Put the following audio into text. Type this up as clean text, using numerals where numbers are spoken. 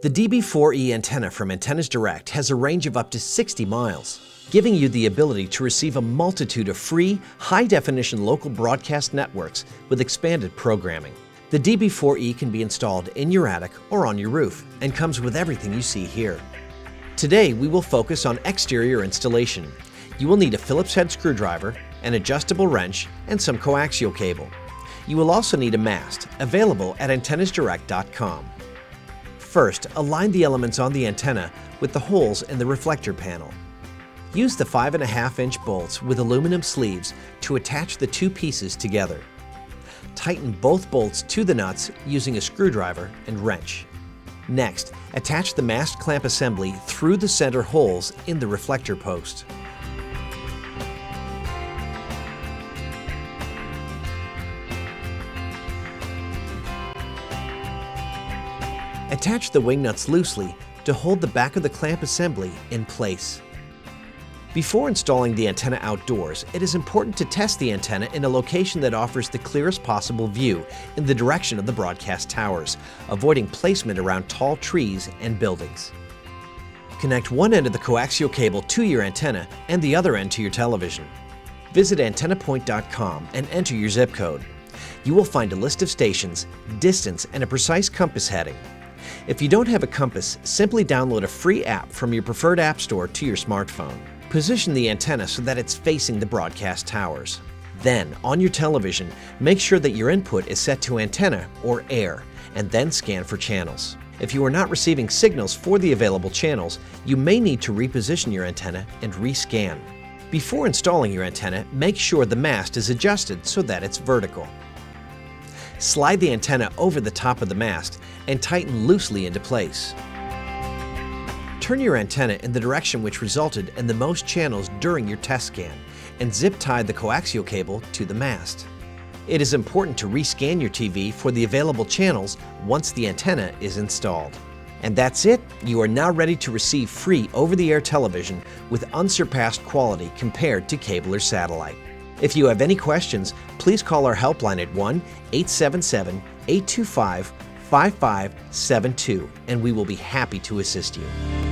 The DB4E antenna from Antennas Direct has a range of up to 60 miles, giving you the ability to receive a multitude of free, high-definition local broadcast networks with expanded programming. The DB4E can be installed in your attic or on your roof and comes with everything you see here. Today, we will focus on exterior installation. You will need a Phillips head screwdriver, an adjustable wrench, and some coaxial cable. You will also need a mast, available at antennasdirect.com. First, align the elements on the antenna with the holes in the reflector panel. Use the 5.5-inch bolts with aluminum sleeves to attach the two pieces together. Tighten both bolts to the nuts using a screwdriver and wrench. Next, attach the mast clamp assembly through the center holes in the reflector post. Attach the wing nuts loosely to hold the back of the clamp assembly in place. Before installing the antenna outdoors, it is important to test the antenna in a location that offers the clearest possible view in the direction of the broadcast towers, avoiding placement around tall trees and buildings. Connect one end of the coaxial cable to your antenna and the other end to your television. Visit antennapoint.com and enter your zip code. You will find a list of stations, distance, and a precise compass heading. If you don't have a compass, simply download a free app from your preferred app store to your smartphone. Position the antenna so that it's facing the broadcast towers. Then, on your television, make sure that your input is set to antenna or air, and then scan for channels. If you are not receiving signals for the available channels, you may need to reposition your antenna and rescan. Before installing your antenna, make sure the mast is adjusted so that it's vertical. Slide the antenna over the top of the mast and tighten loosely into place. Turn your antenna in the direction which resulted in the most channels during your test scan and zip-tie the coaxial cable to the mast. It is important to rescan your TV for the available channels once the antenna is installed. And that's it! You are now ready to receive free over-the-air television with unsurpassed quality compared to cable or satellite. If you have any questions, please call our helpline at 1-877-825-5572 and we will be happy to assist you.